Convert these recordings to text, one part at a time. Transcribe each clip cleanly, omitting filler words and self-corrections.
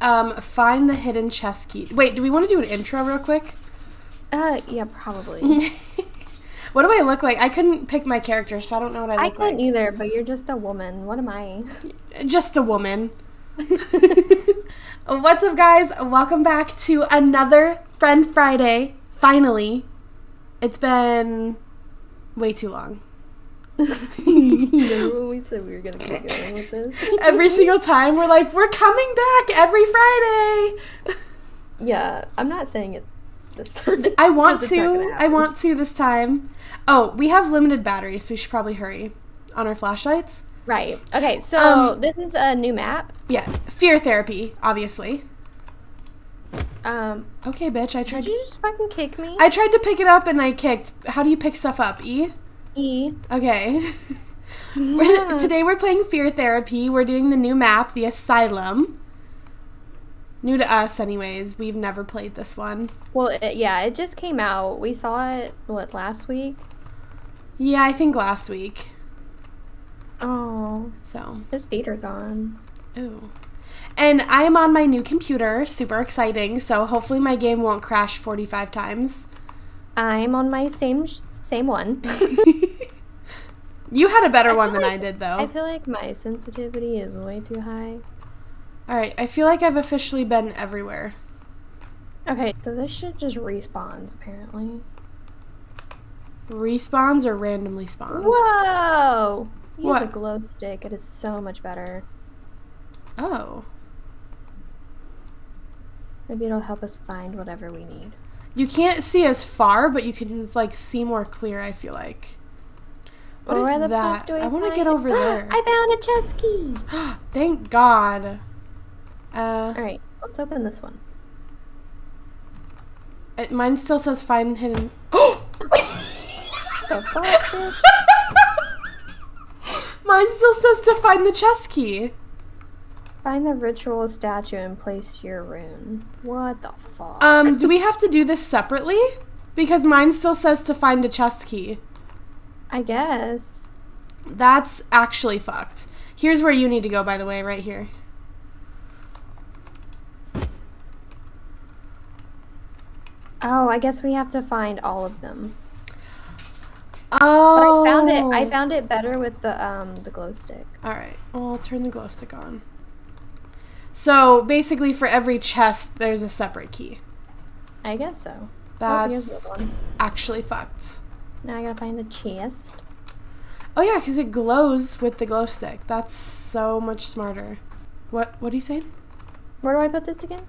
Find the hidden chest key. Wait, do we want to do an intro real quick? Yeah, probably. What do I look like? I couldn't pick my character, so I don't know what I look like. I couldn't either, but you're just a woman. What am I? Just a woman. What's up, guys? Welcome back to another Friend Friday. Finally. It's been way too long. Remember when we said we were going to keep going with this? Every single time, we're like, we're coming back every Friday. Yeah, I'm not saying it. I want to this time. Oh, we have limited batteries, so we should probably hurry on our flashlights. Right. Okay, so this is a new map. Yeah. Fear Therapy, obviously. Okay, bitch, I tried. Did you just fucking kick me? I tried to pick it up and I kicked. How do you pick stuff up? E? E. Okay. Yeah. Today we're playing Fear Therapy. We're doing the new map, The Asylum. New to us, anyways. We've never played this one. Well, it just came out. We saw it, what, last week? Yeah, I think last week. Oh. So. His feet are gone. Ooh. And I am on my new computer. Super exciting. So hopefully my game won't crash 45 times. I'm on my same one. You had a better one than I did, though. I feel like my sensitivity is way too high. Alright, I feel like I've officially been everywhere. Okay, so this shit just respawns, apparently. Respawns or randomly spawns? Whoa! Use a glow stick. It is so much better. Oh. Maybe it'll help us find whatever we need. You can't see as far, but you can, like, see more clear, I feel like. What is that? I want to get over there. I found a chest key! Thank God. Alright, let's open this one. Mine still says find hidden. Oh! Mine still says to find the chest key. Find the ritual statue and place your rune. What the fuck? Do we have to do this separately? Because mine still says to find a chest key. I guess. That's actually fucked. Here's where you need to go, by the way, right here. Oh, I guess we have to find all of them. Oh. But I found it better with the glow stick. All right. Well, I'll turn the glow stick on. So, basically for every chest, there's a separate key. I guess so. That's actually fucked. Now I gotta find the chest. Oh yeah, because it glows with the glow stick. That's so much smarter. What do you say? Where do I put this again?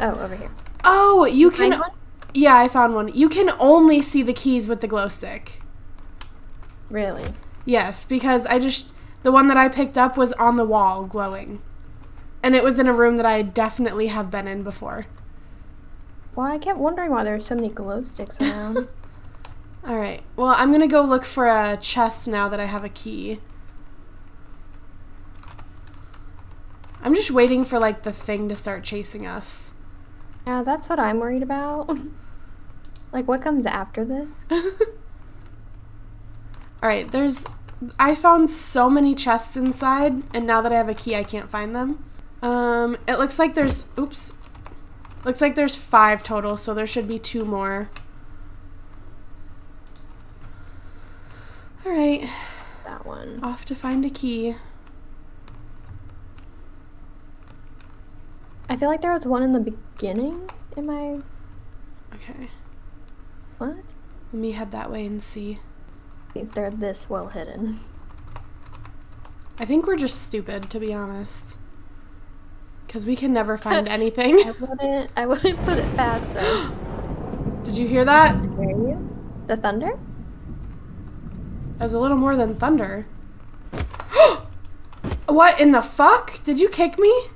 Oh, over here. Oh, you can... One? Yeah, I found one. You can only see the keys with the glow stick. Really? Yes, because I just... The one that I picked up was on the wall, glowing. And it was in a room that I definitely have been in before. Well, I kept wondering why there are so many glow sticks around. Alright, well, I'm going to go look for a chest now that I have a key. I'm just waiting for, like, the thing to start chasing us. Yeah, that's what I'm worried about. Like, what comes after this? Alright, I found so many chests inside, and now that I have a key, I can't find them. It looks like there's... Oops. Looks like there's 5 total, so there should be 2 more. Alright. That one. Off to find a key. I feel like there was one in the beginning. Am I... Okay. What? Let me head that way and see. They're this well hidden. I think we're just stupid, to be honest. Because we can never find anything. I wouldn't put it past us. Did you hear that? Did it scare you? The thunder? That was a little more than thunder. What in the fuck? Did you kick me?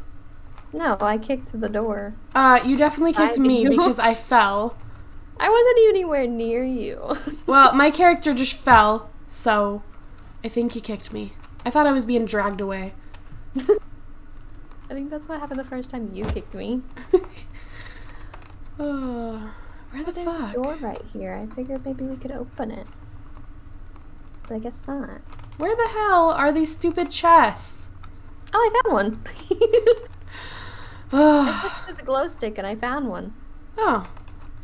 No, I kicked the door. You definitely kicked me because I fell. I wasn't anywhere near you. Well, my character just fell, so I think you kicked me. I thought I was being dragged away. I think that's what happened the first time you kicked me. Oh, where the fuck? There's a door right here. I figured maybe we could open it. But I guess not. Where the hell are these stupid chests? Oh, I found one. I looked at the glow stick and I found one. Oh.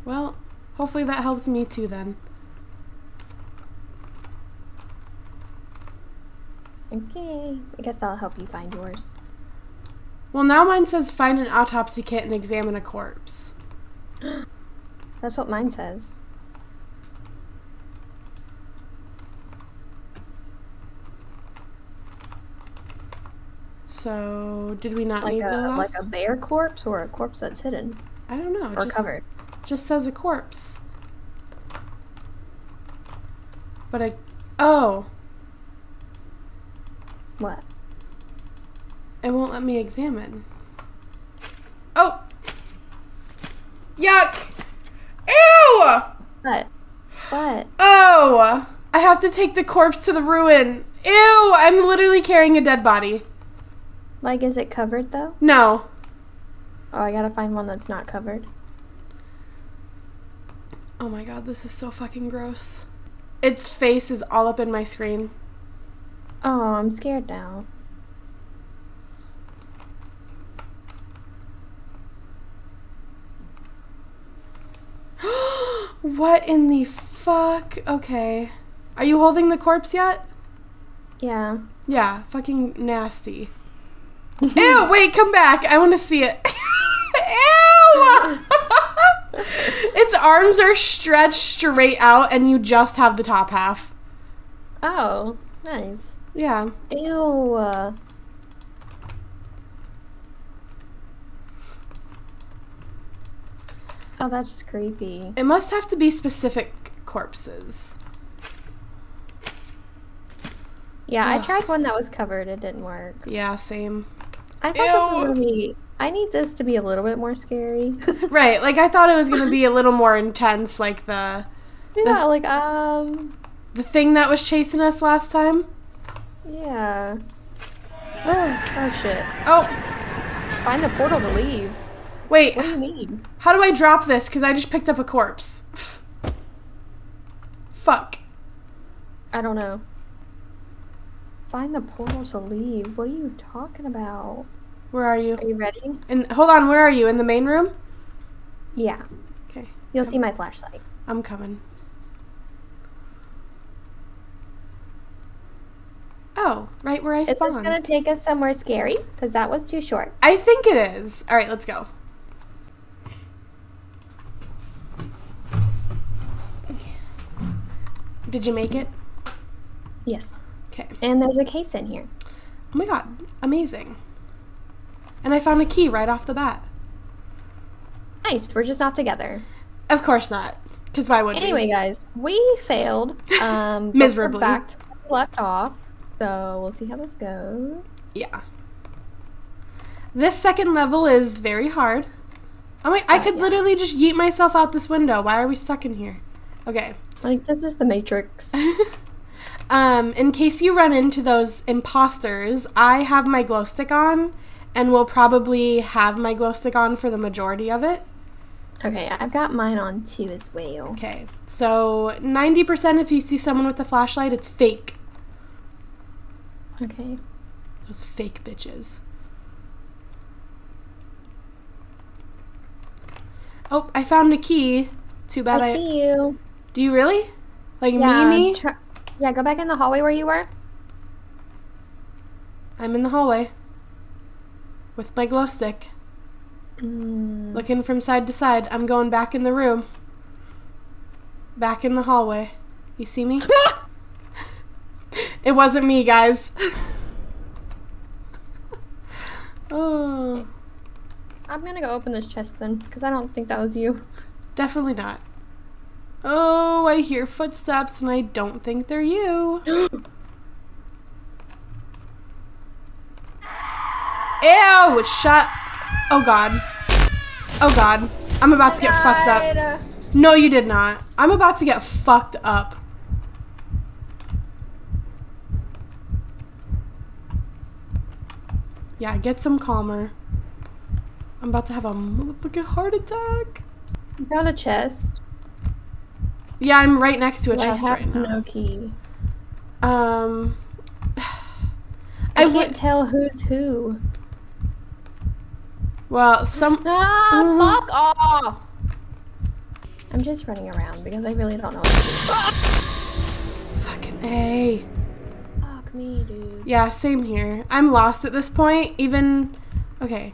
Well, hopefully that helps me too then. Okay. I guess I'll help you find yours. Well, now mine says find an autopsy kit and examine a corpse. That's what mine says. So, did we not need the last? Like a bare corpse or a corpse that's hidden? I don't know. Or just, covered. Just says a corpse. But I... Oh. What? It won't let me examine. Oh! Yuck! Ew! What? What? Oh! I have to take the corpse to the ruin. Ew! I'm literally carrying a dead body. Like, is it covered, though? No. Oh, I gotta find one that's not covered. Oh my god, this is so fucking gross. Its face is all up in my screen. Oh, I'm scared now. What in the fuck? Okay. Are you holding the corpse yet? Yeah. Yeah, fucking nasty. Ew, wait, come back. I want to see it. Ew! Its arms are stretched straight out, and you just have the top half. Oh, nice. Yeah. Ew. Oh, that's creepy. It must have to be specific corpses. Yeah, ugh. I tried one that was covered. It didn't work. Yeah, same. I thought this was gonna be, I need this to be a little bit more scary. Right, like I thought it was gonna be a little more intense, like the the thing that was chasing us last time. Yeah. Oh shit. Oh. Find the portal to leave. Wait. What do you mean? How do I drop this? Because I just picked up a corpse. Fuck. I don't know. Find the portal to leave. What are you talking about? Where are you? Are you ready? And hold on, where are you? In the main room? Yeah. Okay. You'll see my flashlight. I'm coming. Oh, right where I spawned. Is this gonna take us somewhere scary? Because that was too short. I think it is. All right, let's go. Did you make it? Yes. Okay. And there's a case in here. Oh my god, amazing. And I found a key right off the bat. Nice, we're just not together. Of course not, because why would we? Anyway, guys, we failed. Miserably. But we're back to where we left off, so we'll see how this goes. Yeah. This second level is very hard. Oh my, I could literally just yeet myself out this window. Why are we stuck in here? Okay. Like, this is the Matrix. In case you run into those imposters, I have my glow stick on, and will probably have my glow stick on for the majority of it. Okay, I've got mine on too as well. Okay, so 90% if you see someone with a flashlight, it's fake. Okay. Those fake bitches. Oh, I found a key. Too bad I see you. Do you really? Like, yeah, me? Yeah, go back in the hallway where you were. I'm in the hallway. With my glow stick. Looking from side to side. I'm going back in the room. Back in the hallway. You see me? It wasn't me, guys. Oh. I'm gonna go open this chest then, because I don't think that was you. Definitely not. Oh, I hear footsteps, and I don't think they're you. Ew, shut. Oh, God. Oh, God. I'm about to get fucked up. No, you did not. I'm about to get fucked up. Yeah, get some calmer. I'm about to have a motherfucking heart attack. You found a chest. Yeah, I'm right next to a chest right now. I have no key. I can't tell who's who. Well, fuck off! I'm just running around because I really don't know what to do. Fucking A. Fuck me, dude. Yeah, same here. I'm lost at this point, even... Okay.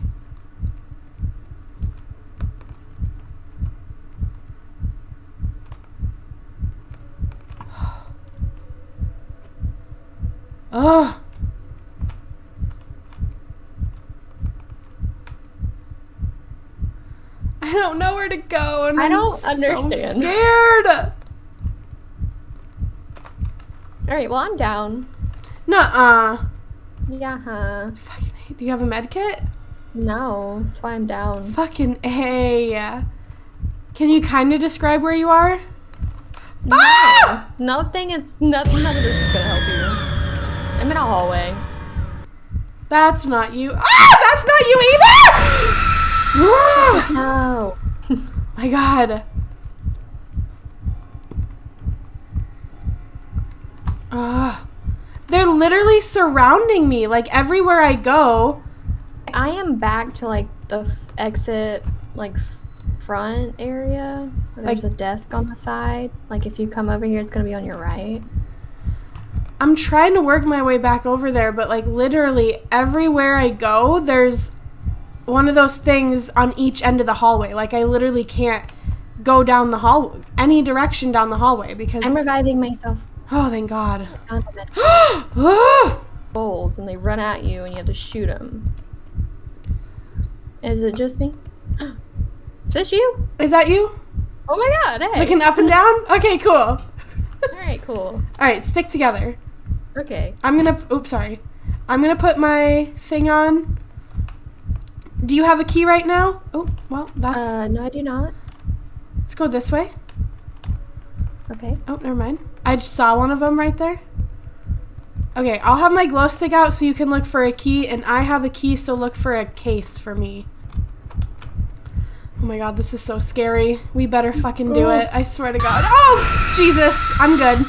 Oh! I don't know where to go, and I don't understand. I'm scared. All right, well I'm down. Nuh-uh. Yeah. -huh. Fucking A. Do you have a med kit? No, that's why I'm down. Fucking A. Can you kind of describe where you are? No. Ah! Nothing. It's nothing. None of this is gonna help you. I'm in a hallway. That's not you. Ah! That's not you either. No. My God. They're literally surrounding me, like everywhere I go. I am back to like the exit, like front area. Where there's a desk on the side. Like if you come over here, it's gonna be on your right. I'm trying to work my way back over there, but like literally everywhere I go, there's one of those things on each end of the hallway. Like I literally can't go down the hall any direction down the hallway because I'm reviving myself. Oh, thank God. Bowls and they run at you and you have to shoot them. Is it just me? Is this you? Is that you? Oh my God! Hey. Looking up and down. Okay, cool. All right, cool. All right, stick together. Okay. I'm gonna. Oops, sorry. I'm gonna put my thing on. Do you have a key right now? Oh, well, that's... no, I do not. Let's go this way. Okay. Oh, never mind. I just saw one of them right there. Okay, I'll have my glow stick out so you can look for a key, and I have a key, so look for a case for me. Oh my God, this is so scary. We better fucking do it. I swear to God. Oh, Jesus. I'm good.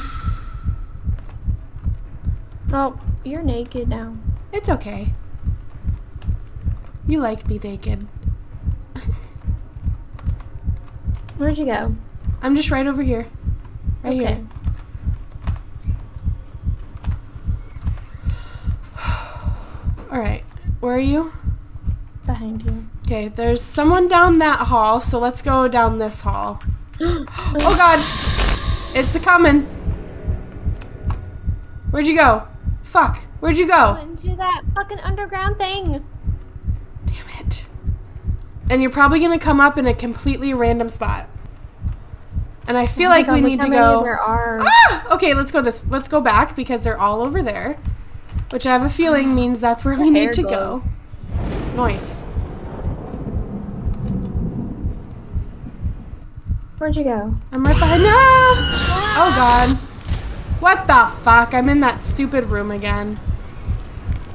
Oh, you're naked now. It's okay. You like me naked. Where'd you go? I'm just right over here. Right here. Alright. Where are you? Behind you. Okay, there's someone down that hall, so let's go down this hall. Oh God! It's a-coming! Where'd you go? Fuck! Where'd you go? Into that fucking underground thing! Damn it. And you're probably going to come up in a completely random spot. And I feel like we need to go... Ah! Okay, let's go this. Let's go back because they're all over there. Which I have a feeling means that's where we need to go. Nice. Where'd you go? I'm right behind... No! Oh, God. What the fuck? I'm in that stupid room again.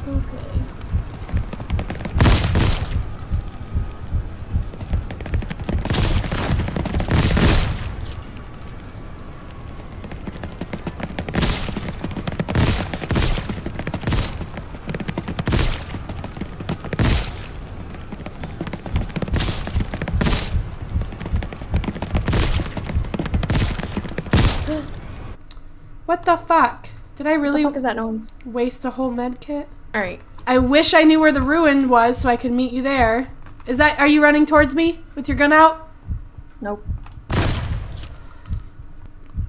Okay. What the fuck? Did I really what the fuck is that noise? Waste a whole med kit? Alright. I wish I knew where the ruin was so I could meet you there. Is that- are you running towards me? With your gun out? Nope.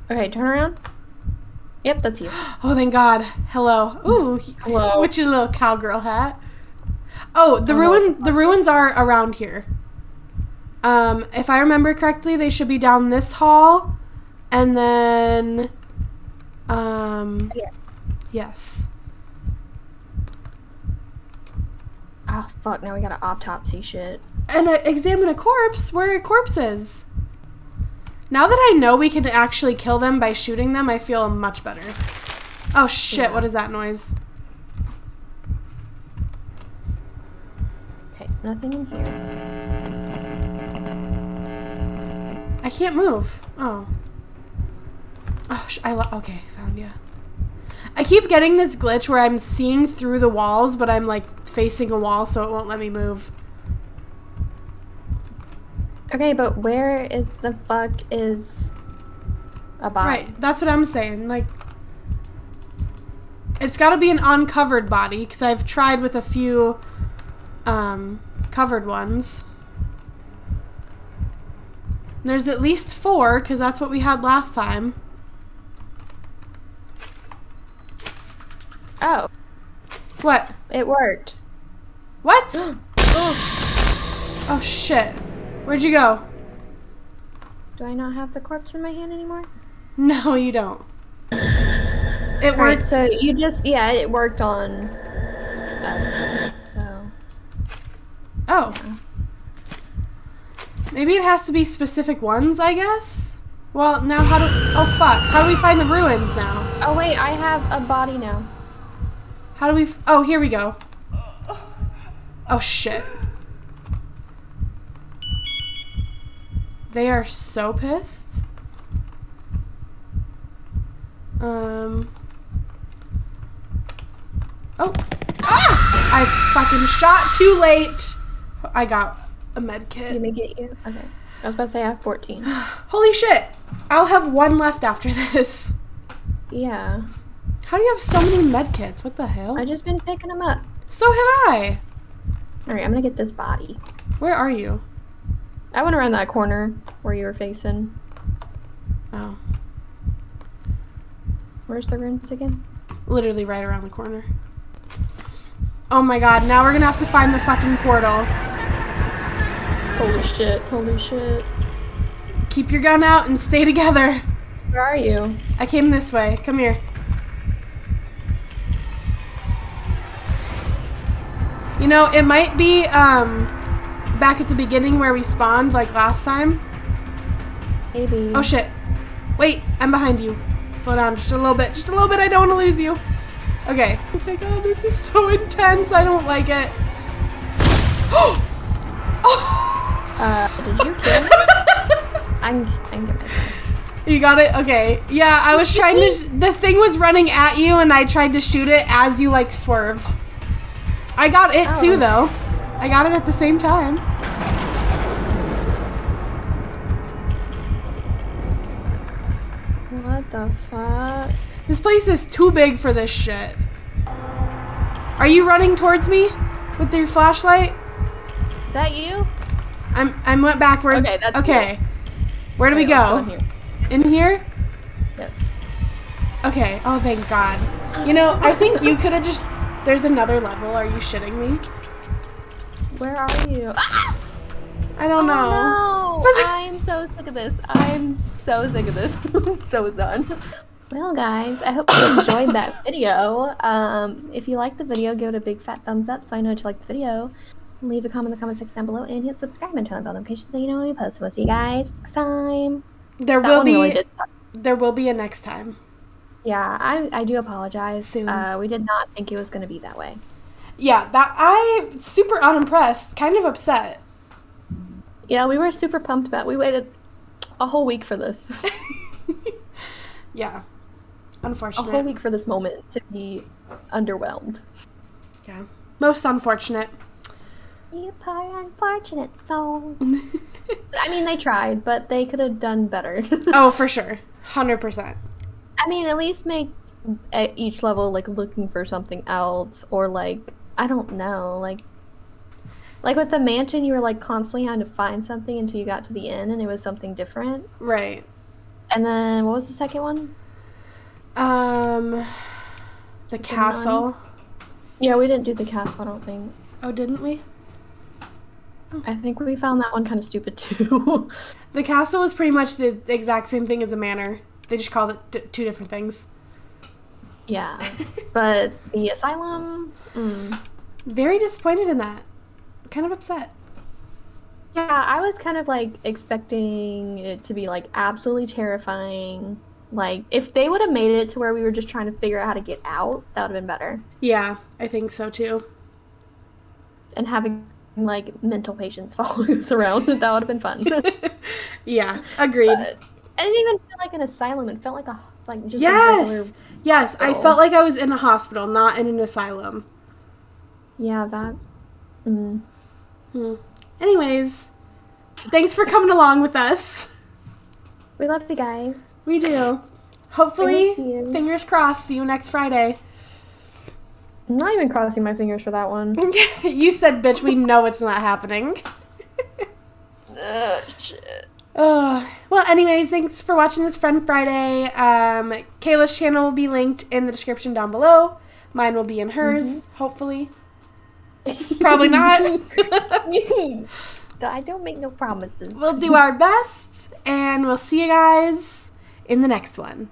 Okay, turn around. Yep, that's you. Oh, thank God. Hello. Ooh. Hello. With your little cowgirl hat. Oh, the ruins are around here. If I remember correctly, they should be down this hall. And then... yeah. Yes. Oh, fuck. Now we gotta autopsy shit. And examine a corpse where a corpse is. Now that I know we can actually kill them by shooting them, I feel much better. Oh, shit. Yeah. What is that noise? Okay. Nothing in here. I can't move. Oh. Oh, okay, found you. I keep getting this glitch where I'm seeing through the walls, but I'm, like, facing a wall, so it won't let me move. Okay, but where is the fuck is a body? Right, that's what I'm saying. Like, it's got to be an uncovered body, because I've tried with a few covered ones. There's at least 4, because that's what we had last time. Oh. What? It worked. What? Oh, shit. Where'd you go? Do I not have the corpse in my hand anymore? No, you don't. It worked. Right, so you just, yeah, it worked on. So. Oh. Yeah. Maybe it has to be specific ones, I guess? Well, now how do. Oh, fuck. How do we find the ruins now? Oh, wait, I have a body now. How do we. Oh, here we go. Oh, shit. They are so pissed. Oh. Ah! I fucking shot too late. I got a med kit. Let me get you. Okay. I was about to say I have 14. Holy shit. I'll have 1 left after this. Yeah. How do you have so many med kits? What the hell? I've just been picking them up. So have I. All right. I'm going to get this body. Where are you? I went around that corner where you were facing. Oh. Where's the ruins again? Literally right around the corner. Oh my god, now we're gonna have to find the fucking portal. Holy shit, holy shit. Keep your gun out and stay together. Where are you? I came this way. Come here. You know, it might be, back at the beginning where we spawned like last time. Maybe. Oh shit. Wait, I'm behind you. Slow down just a little bit. Just a little bit. I don't want to lose you. Okay. Oh my god, this is so intense. I don't like it. Oh! Did you kill me? I'm gonna miss it. You got it? Okay. Yeah, I was trying to. The thing was running at you and I tried to shoot it as you like swerved. I got it too though. I got it at the same time. What the fuck? This place is too big for this shit. Are you running towards me with your flashlight? Is that you? I went backwards. Okay, that's okay. Cool. Where do we go? In here. In here? Yes. Okay. Oh, thank God. You know, I think you could have just. There's another level. Are you shitting me? Where are you? Ah! I don't know. No. I'm so sick of this. I'm so sick of this. So done. Well, guys, I hope you enjoyed that video. If you liked the video, give it a big fat thumbs up so I know that you liked the video. Leave a comment in the comment section down below and hit subscribe and turn on bell notifications so you know when we post. We'll see you guys next time. There will be a next time. Yeah, I do apologize. Soon. We did not think it was going to be that way. Yeah, that I'm super unimpressed, kind of upset. Yeah, we were super pumped about it. We waited a whole week for this. Yeah, unfortunate. A whole week for this moment to be underwhelmed. Yeah, most unfortunate. You poor unfortunate soul. I mean, they tried, but they could have done better. Oh, for sure, 100%. I mean, at least make at each level like looking for something else or like. I don't know, like with the mansion, you were, like, constantly having to find something until you got to the end, and it was something different. Right. And then, what was the second one? The castle. Yeah, we didn't do the castle, I don't think. Oh, didn't we? I think we found that one kind of stupid, too. The castle was pretty much the exact same thing as a manor. They just called it two different things. Yeah, but the asylum, very disappointed in that. Kind of upset. Yeah, I was kind of like expecting it to be like absolutely terrifying. Like if they would have made it to where we were just trying to figure out how to get out, that would have been better. Yeah, I think so too. And having like mental patients following us around, that would have been fun. Yeah, agreed. But I didn't even feel like an asylum. It felt like a just yes. Yes, hospital. I felt like I was in a hospital, not in an asylum. Yeah, that. Anyways, Thanks for coming along with us. We love you guys. We do. Hopefully, fingers crossed, see you next Friday. I'm not even crossing my fingers for that one. You said, bitch, we know it's not happening. Shit. Well, anyways, thanks for watching this Friend Friday. Kayla's channel will be linked in the description down below. Mine will be in hers, hopefully. Probably not. I don't make no promises. We'll do our best, and we'll see you guys in the next one.